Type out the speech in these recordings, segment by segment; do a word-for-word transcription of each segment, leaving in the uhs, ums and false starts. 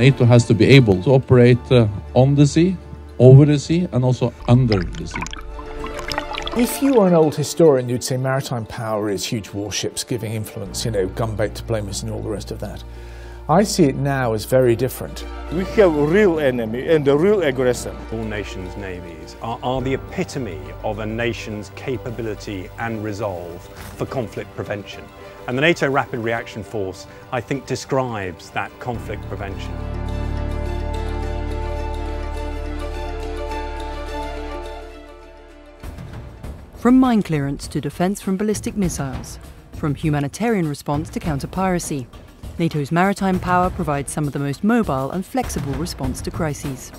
NATO has to be able to operate uh, on the sea, over the sea, and also under the sea. If you were an old historian, you'd say maritime power is huge warships giving influence, you know, gunbait diplomacy and all the rest of that. I see it now as very different. We have a real enemy and a real aggressor. All nations' navies are, are the epitome of a nation's capability and resolve for conflict prevention. And the NATO Rapid Reaction Force, I think, describes that conflict prevention. From mine clearance to defence from ballistic missiles, from humanitarian response to counter-piracy, NATO's maritime power provides some of the most mobile and flexible response to crises.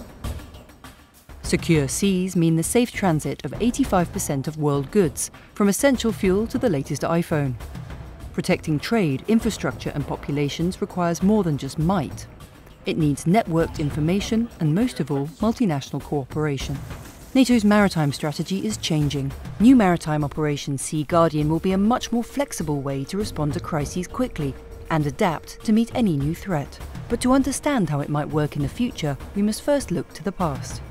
Secure seas mean the safe transit of eighty-five percent of world goods, from essential fuel to the latest iPhone. Protecting trade, infrastructure and populations requires more than just might. It needs networked information and, most of all, multinational cooperation. NATO's maritime strategy is changing. New maritime operation Sea Guardian will be a much more flexible way to respond to crises quickly and adapt to meet any new threat. But to understand how it might work in the future, we must first look to the past.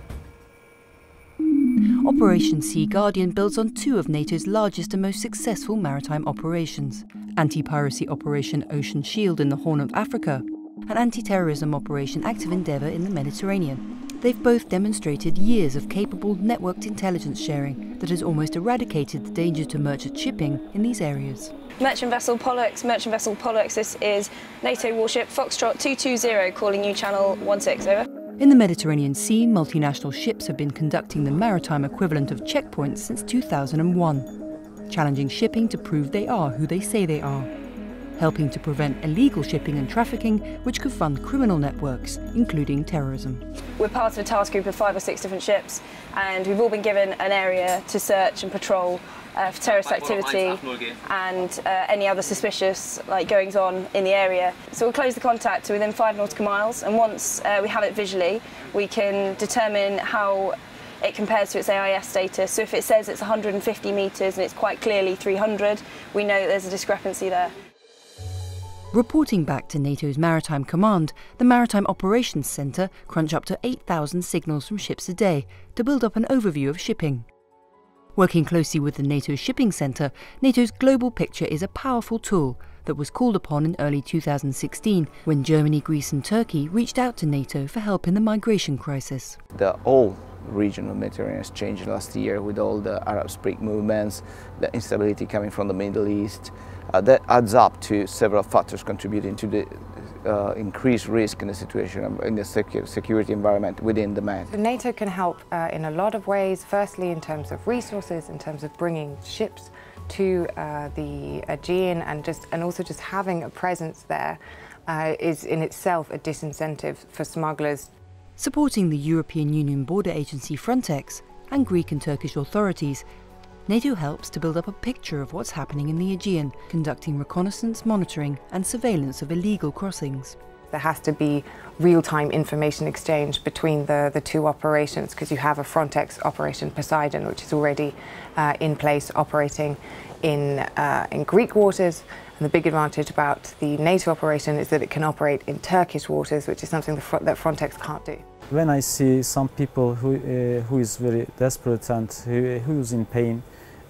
Operation Sea Guardian builds on two of NATO's largest and most successful maritime operations: anti-piracy Operation Ocean Shield in the Horn of Africa and anti-terrorism Operation Active Endeavour in the Mediterranean. They've both demonstrated years of capable, networked intelligence sharing that has almost eradicated the danger to merchant shipping in these areas. Merchant vessel Pollux, merchant vessel Pollux, this is NATO warship Foxtrot two two zero calling you channel one six, over. In the Mediterranean Sea, multinational ships have been conducting the maritime equivalent of checkpoints since two thousand one, challenging shipping to prove they are who they say they are, helping to prevent illegal shipping and trafficking, which could fund criminal networks, including terrorism. We're part of a task group of five or six different ships, and we've all been given an area to search and patrol uh, for terrorist activity and uh, any other suspicious like goings on in the area. So we'll close the contact to within five nautical miles, and once uh, we have it visually, we can determine how it compares to its A I S status. So if it says it's one hundred fifty metres and it's quite clearly three hundred, we know that there's a discrepancy there. Reporting back to NATO's Maritime Command, the Maritime Operations Centre crunch up to eight thousand signals from ships a day to build up an overview of shipping. Working closely with the NATO Shipping Centre, NATO's global picture is a powerful tool that was called upon in early two thousand sixteen when Germany, Greece and Turkey reached out to NATO for help in the migration crisis. The whole region of Mediterranean has changed last year with all the Arab Spring movements, the instability coming from the Middle East. Uh, that adds up to several factors contributing to the uh, increased risk in the situation in the secu security environment within the Med. NATO can help uh, in a lot of ways, firstly in terms of resources, in terms of bringing ships to uh, the Aegean, and just and also just having a presence there uh, is in itself a disincentive for smugglers. Supporting the European Union border agency Frontex and Greek and Turkish authorities, NATO helps to build up a picture of what's happening in the Aegean, conducting reconnaissance, monitoring and surveillance of illegal crossings. There has to be real-time information exchange between the, the two operations, because you have a Frontex Operation Poseidon, which is already uh, in place operating in, uh, in Greek waters. And the big advantage about the NATO operation is that it can operate in Turkish waters, which is something that Frontex can't do. When I see some people who, uh, who is very desperate and who, who is in pain,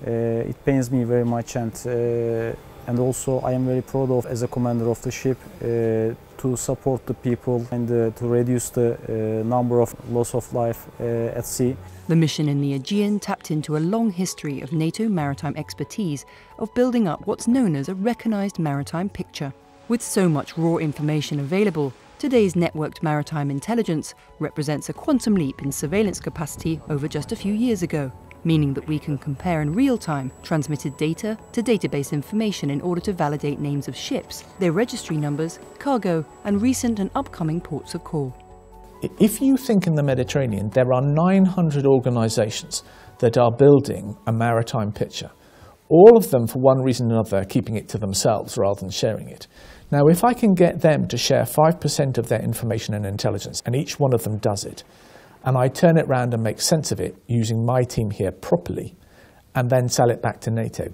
Uh, it pains me very much, and uh, and also I am very proud of, as a commander of the ship, uh, to support the people and uh, to reduce the uh, number of loss of life uh, at sea. The mission in the Aegean tapped into a long history of NATO maritime expertise of building up what's known as a recognised maritime picture. With so much raw information available, today's networked maritime intelligence represents a quantum leap in surveillance capacity over just a few years ago, meaning that we can compare in real time transmitted data to database information in order to validate names of ships, their registry numbers, cargo, and recent and upcoming ports of call. If you think in the Mediterranean, there are nine hundred organisations that are building a maritime picture. All of them, for one reason or another, are keeping it to themselves rather than sharing it. Now, if I can get them to share five percent of their information and intelligence, and each one of them does it, and I turn it round and make sense of it using my team here properly, and then sell it back to NATO,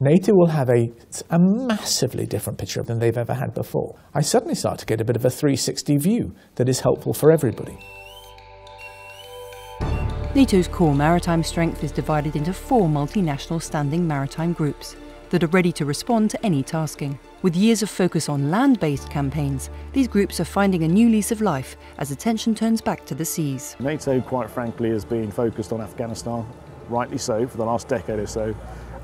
NATO will have a, a massively different picture of them than they've ever had before. I suddenly start to get a bit of a three sixty view that is helpful for everybody. NATO's core maritime strength is divided into four multinational standing maritime groups that are ready to respond to any tasking. With years of focus on land-based campaigns, these groups are finding a new lease of life as attention turns back to the seas. NATO, quite frankly, has been focused on Afghanistan, rightly so, for the last decade or so,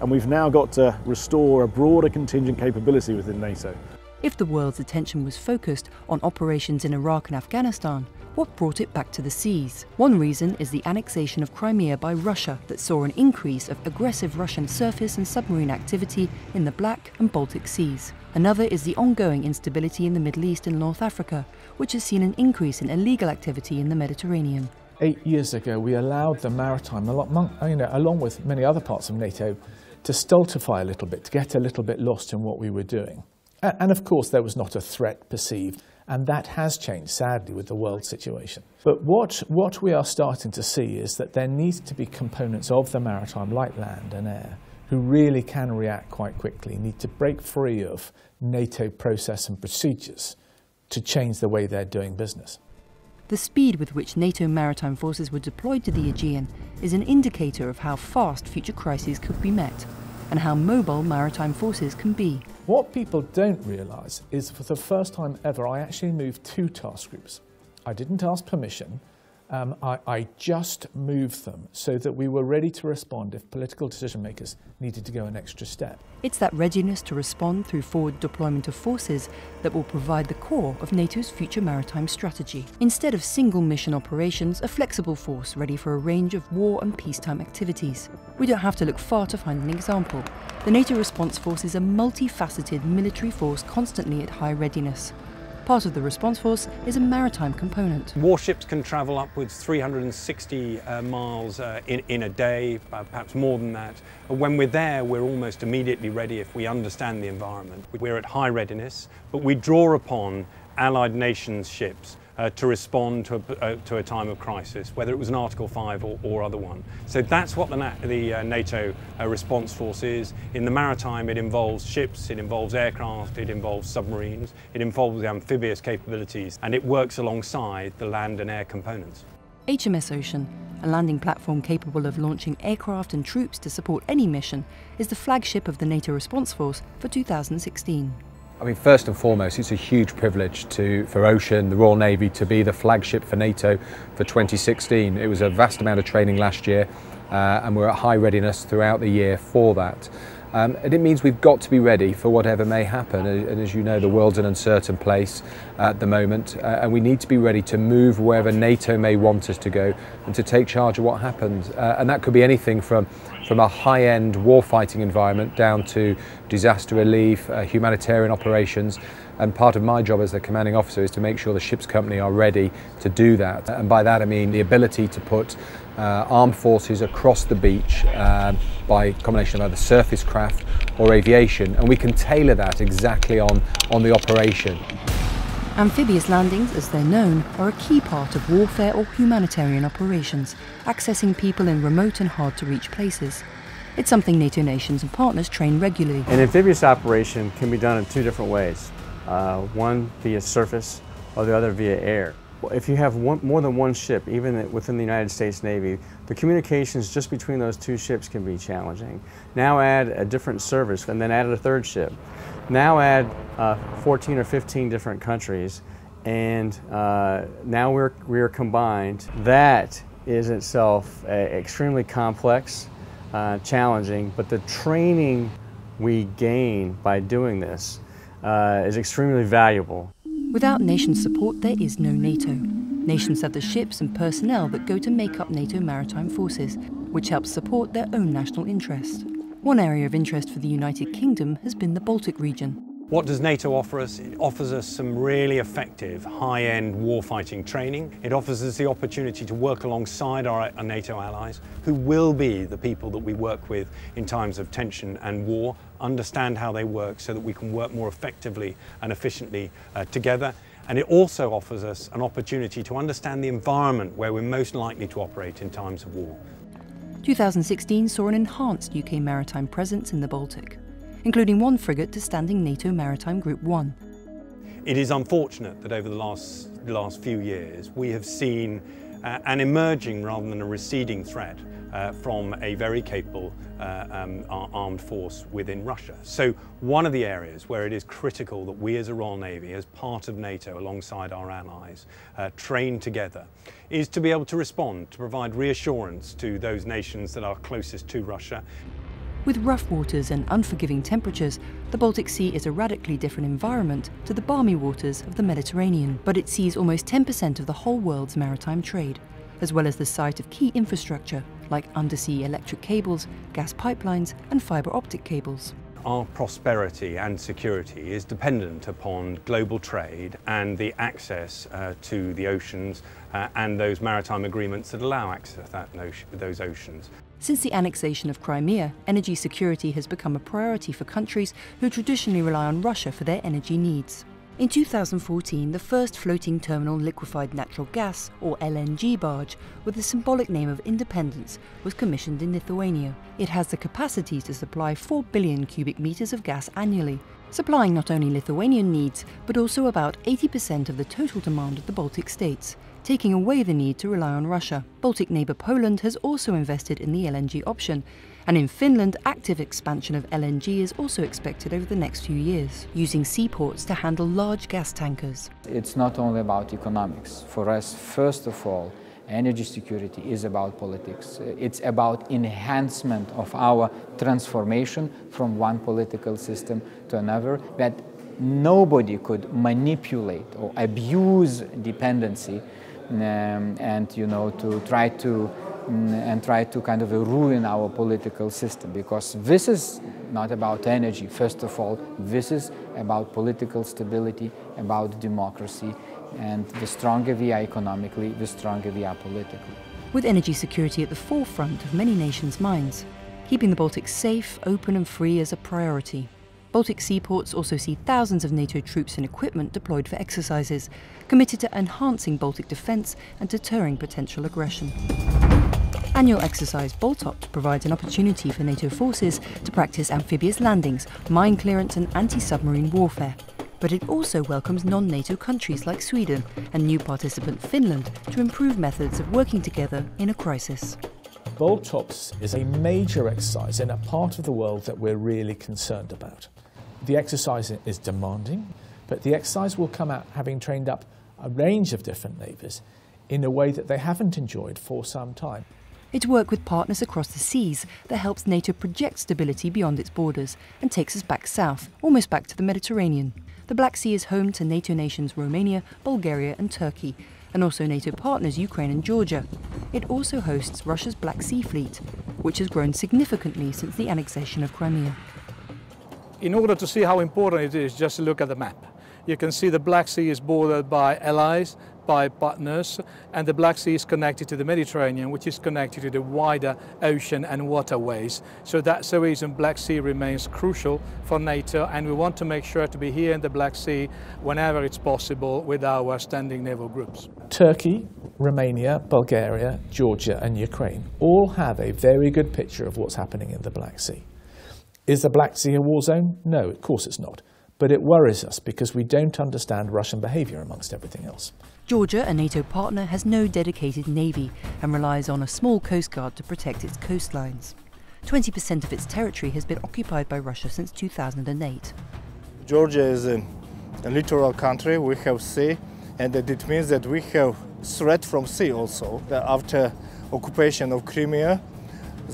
and we've now got to restore a broader contingent capability within NATO. If the world's attention was focused on operations in Iraq and Afghanistan, what brought it back to the seas? One reason is the annexation of Crimea by Russia that saw an increase of aggressive Russian surface and submarine activity in the Black and Baltic Seas. Another is the ongoing instability in the Middle East and North Africa, which has seen an increase in illegal activity in the Mediterranean. Eight years ago, we allowed the maritime, you know, along with many other parts of NATO, to stultify a little bit, to get a little bit lost in what we were doing. And of course, there was not a threat perceived. And that has changed, sadly, with the world situation. But what, what we are starting to see is that there needs to be components of the maritime, like land and air, who really can react quite quickly, need to break free of NATO process and procedures to change the way they're doing business. The speed with which NATO maritime forces were deployed to the Aegean is an indicator of how fast future crises could be met and how mobile maritime forces can be. What people don't realise is for the first time ever I actually moved two task groups. I didn't ask permission, um, I, I just moved them so that we were ready to respond if political decision makers needed to go an extra step. It's that readiness to respond through forward deployment of forces that will provide the core of NATO's future maritime strategy. Instead of single mission operations, a flexible force ready for a range of war and peacetime activities. We don't have to look far to find an example. The NATO response force is a multifaceted military force constantly at high readiness. Part of the response force is a maritime component. Warships can travel upwards three hundred sixty uh, miles uh, in, in a day, uh, perhaps more than that. When we're there, we're almost immediately ready if we understand the environment. We're at high readiness, but we draw upon Allied nations' ships Uh, to respond to a, uh, to a time of crisis, whether it was an Article five or, or other one. So that's what the, Na the uh, NATO uh, response force is. In the maritime, it involves ships, it involves aircraft, it involves submarines, it involves amphibious capabilities, and it works alongside the land and air components. H M S Ocean, a landing platform capable of launching aircraft and troops to support any mission, is the flagship of the NATO response force for two thousand sixteen. I mean, first and foremost, it's a huge privilege to, for Ocean, the Royal Navy, to be the flagship for NATO for twenty sixteen. It was a vast amount of training last year, uh, and we're at high readiness throughout the year for that. Um, and it means we've got to be ready for whatever may happen. And, and as you know, the world's an uncertain place at the moment, uh, and we need to be ready to move wherever NATO may want us to go and to take charge of what happens. Uh, and that could be anything from, from a high-end warfighting environment down to disaster relief, uh, humanitarian operations. And part of my job as the commanding officer is to make sure the ship's company are ready to do that. And by that I mean the ability to put Uh, armed forces across the beach uh, by combination of either surface craft or aviation, and we can tailor that exactly on, on the operation. Amphibious landings, as they're known, are a key part of warfare or humanitarian operations, accessing people in remote and hard-to-reach places. It's something NATO nations and partners train regularly. An amphibious operation can be done in two different ways, uh, one via surface or the other via air. If you have one, more than one ship, even within the United States Navy, the communications just between those two ships can be challenging. Now add a different service and then add a third ship. Now add uh, fourteen or fifteen different countries, and uh, now we're, we're combined. That is itself uh, extremely complex, uh, challenging, but the training we gain by doing this uh, is extremely valuable. Without nation support, there is no NATO. Nations have the ships and personnel that go to make up NATO maritime forces, which helps support their own national interest. One area of interest for the United Kingdom has been the Baltic region. What does NATO offer us? It offers us some really effective high-end warfighting training. It offers us the opportunity to work alongside our, our NATO allies, who will be the people that we work with in times of tension and war, understand how they work so that we can work more effectively and efficiently uh, together. And it also offers us an opportunity to understand the environment where we're most likely to operate in times of war. twenty sixteen saw an enhanced U K maritime presence in the Baltic. including one frigate to standing NATO Maritime Group one. It is unfortunate that over the last, last few years we have seen uh, an emerging rather than a receding threat uh, from a very capable uh, um, armed force within Russia. So one of the areas where it is critical that we as a Royal Navy, as part of NATO alongside our allies, uh, train together, is to be able to respond, to provide reassurance to those nations that are closest to Russia. With rough waters and unforgiving temperatures, the Baltic Sea is a radically different environment to the balmy waters of the Mediterranean, but it sees almost ten percent of the whole world's maritime trade, as well as the site of key infrastructure like undersea electric cables, gas pipelines and fibre optic cables. Our prosperity and security is dependent upon global trade and the access uh, to the oceans uh, and those maritime agreements that allow access to that no- those oceans. Since the annexation of Crimea, energy security has become a priority for countries who traditionally rely on Russia for their energy needs. In two thousand fourteen, the first floating terminal liquefied natural gas, or L N G barge, with the symbolic name of Independence, was commissioned in Lithuania. It has the capacity to supply four billion cubic meters of gas annually, supplying not only Lithuanian needs, but also about eighty percent of the total demand of the Baltic states, taking away the need to rely on Russia. Baltic neighbour Poland has also invested in the L N G option, and in Finland, active expansion of L N G is also expected over the next few years, using seaports to handle large gas tankers. It's not only about economics. For us, first of all, energy security is about politics. It's about enhancement of our transformation from one political system to another, that nobody could manipulate or abuse dependency Um, and you know to try to um, and try to kind of ruin our political system, because this is not about energy. First of all, this is about political stability, about democracy, and the stronger we are economically, the stronger we are politically. With energy security at the forefront of many nations' minds, keeping the Baltic safe, open and free is a priority. Baltic seaports also see thousands of NATO troops and equipment deployed for exercises, committed to enhancing Baltic defence and deterring potential aggression. Annual exercise BALTOPS provides an opportunity for NATO forces to practice amphibious landings, mine clearance and anti-submarine warfare. But it also welcomes non-NATO countries like Sweden and new participant Finland to improve methods of working together in a crisis. BALTOPS is a major exercise in a part of the world that we're really concerned about. The exercise is demanding, but the exercise will come out having trained up a range of different navies in a way that they haven't enjoyed for some time. It's work with partners across the seas that helps NATO project stability beyond its borders and takes us back south, almost back to the Mediterranean. The Black Sea is home to NATO nations Romania, Bulgaria and Turkey, and also NATO partners Ukraine and Georgia. It also hosts Russia's Black Sea Fleet, which has grown significantly since the annexation of Crimea. In order to see how important it is, just look at the map. You can see the Black Sea is bordered by allies, by partners, and the Black Sea is connected to the Mediterranean, which is connected to the wider ocean and waterways. So that's the reason Black Sea remains crucial for NATO, and we want to make sure to be here in the Black Sea whenever it's possible with our standing naval groups. Turkey, Romania, Bulgaria, Georgia and Ukraine all have a very good picture of what's happening in the Black Sea. Is the Black Sea a war zone? No, of course it's not. But it worries us because we don't understand Russian behaviour amongst everything else. Georgia, a NATO partner, has no dedicated navy and relies on a small coast guard to protect its coastlines. twenty percent of its territory has been occupied by Russia since two thousand eight. Georgia is a, a littoral country. We have sea, and that it means that we have threat from sea also. After occupation of Crimea,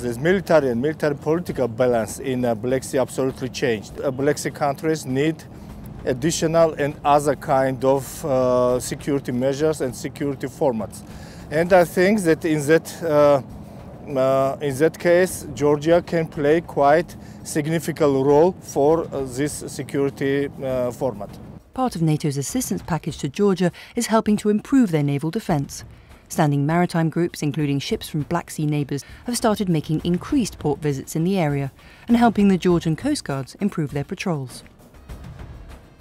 this military and military political balance in the Black Sea absolutely changed. Black Sea countries need additional and other kind of uh, security measures and security formats. And I think that in that, uh, uh, in that case, Georgia can play quite significant role for uh, this security uh, format. Part of NATO's assistance package to Georgia is helping to improve their naval defence. Standing maritime groups, including ships from Black Sea neighbours, have started making increased port visits in the area and helping the Georgian coast guards improve their patrols.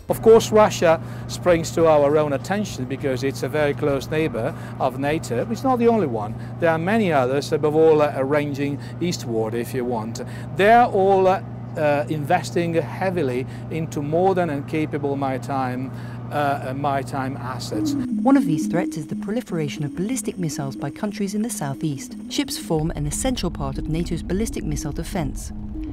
Of course, Russia springs to our own attention because it's a very close neighbour of NATO, but it's not the only one. There are many others, above all, uh, ranging eastward, if you want. They're all uh, uh, investing heavily into modern and capable maritime, uh, maritime assets. One of these threats is the proliferation of ballistic missiles by countries in the southeast. Ships form an essential part of NATO's ballistic missile defence.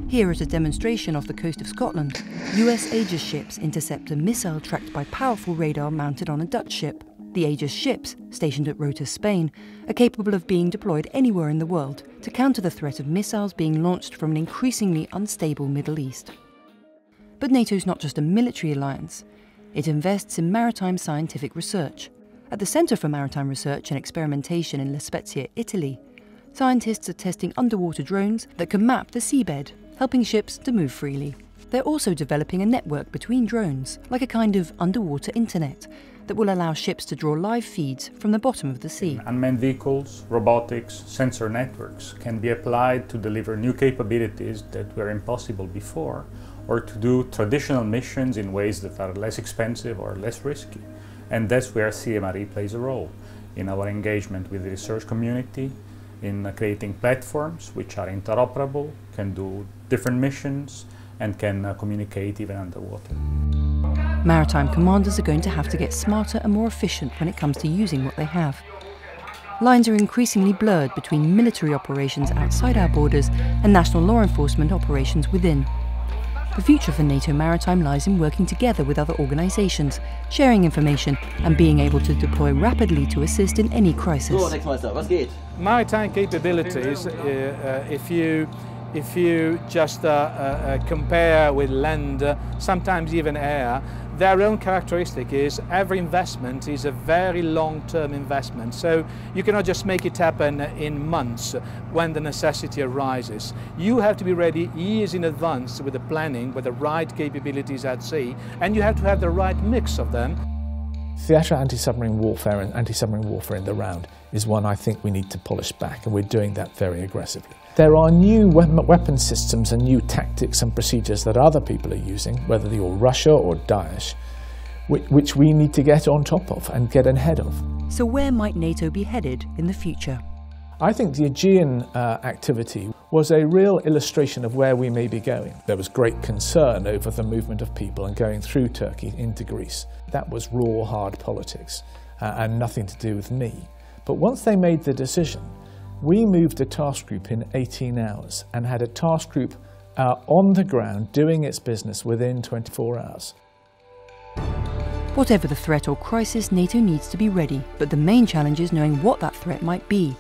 Here at a demonstration off the coast of Scotland, U S Aegis ships intercept a missile tracked by powerful radar mounted on a Dutch ship. The Aegis ships, stationed at Rota, Spain, are capable of being deployed anywhere in the world to counter the threat of missiles being launched from an increasingly unstable Middle East. But NATO's not just a military alliance. It invests in maritime scientific research. At the Centre for Maritime Research and Experimentation in La Spezia, Italy, scientists are testing underwater drones that can map the seabed, helping ships to move freely. They're also developing a network between drones, like a kind of underwater internet, that will allow ships to draw live feeds from the bottom of the sea. Unmanned vehicles, robotics, sensor networks can be applied to deliver new capabilities that were impossible before, or to do traditional missions in ways that are less expensive or less risky. And that's where C M R E plays a role, in our engagement with the research community, in creating platforms which are interoperable, can do different missions, and can communicate even underwater. Maritime commanders are going to have to get smarter and more efficient when it comes to using what they have. Lines are increasingly blurred between military operations outside our borders and national law enforcement operations within. The future for NATO Maritime lies in working together with other organisations, sharing information and being able to deploy rapidly to assist in any crisis. Maritime capabilities, uh, uh, if you If you just uh, uh, compare with land, uh, sometimes even air, their own characteristic is every investment is a very long-term investment. So you cannot just make it happen in months when the necessity arises. You have to be ready years in advance with the planning, with the right capabilities at sea, and you have to have the right mix of them. Theatrical anti-submarine warfare and anti-submarine warfare in the round is one I think we need to polish back, and we're doing that very aggressively. There are new weapon systems and new tactics and procedures that other people are using, whether they are Russia or Daesh, which we need to get on top of and get ahead of. So where might NATO be headed in the future? I think the Aegean uh, activity was a real illustration of where we may be going. There was great concern over the movement of people and going through Turkey into Greece. That was raw, hard politics uh, and nothing to do with me. But once they made the decision, we moved a task group in eighteen hours and had a task group uh, on the ground doing its business within twenty-four hours. Whatever the threat or crisis, NATO needs to be ready, but the main challenge is knowing what that threat might be.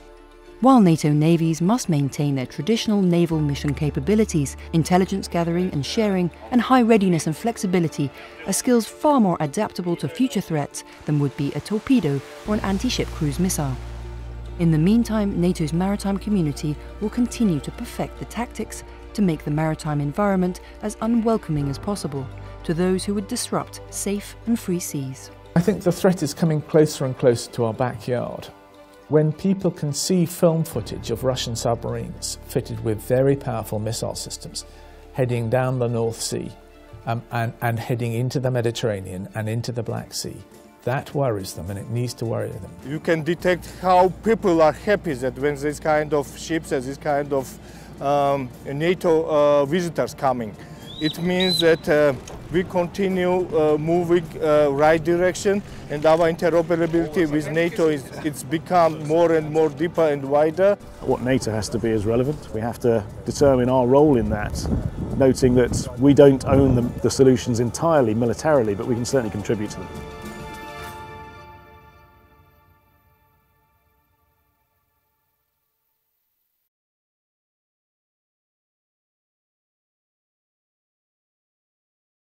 While NATO navies must maintain their traditional naval mission capabilities, intelligence gathering and sharing, and high readiness and flexibility are skills far more adaptable to future threats than would be a torpedo or an anti-ship cruise missile. In the meantime, NATO's maritime community will continue to perfect the tactics to make the maritime environment as unwelcoming as possible to those who would disrupt safe and free seas. I think the threat is coming closer and closer to our backyard. When people can see film footage of Russian submarines fitted with very powerful missile systems heading down the North Sea um, and, and heading into the Mediterranean and into the Black Sea, that worries them, and it needs to worry them. You can detect how people are happy that when this kind of ships and this kind of um, NATO uh, visitors coming. It means that uh, we continue uh, moving uh, right direction, and our interoperability with NATO is it's become more and more deeper and wider. What NATO has to be is relevant. We have to determine our role in that, noting that we don't own the, the solutions entirely militarily, but we can certainly contribute to them.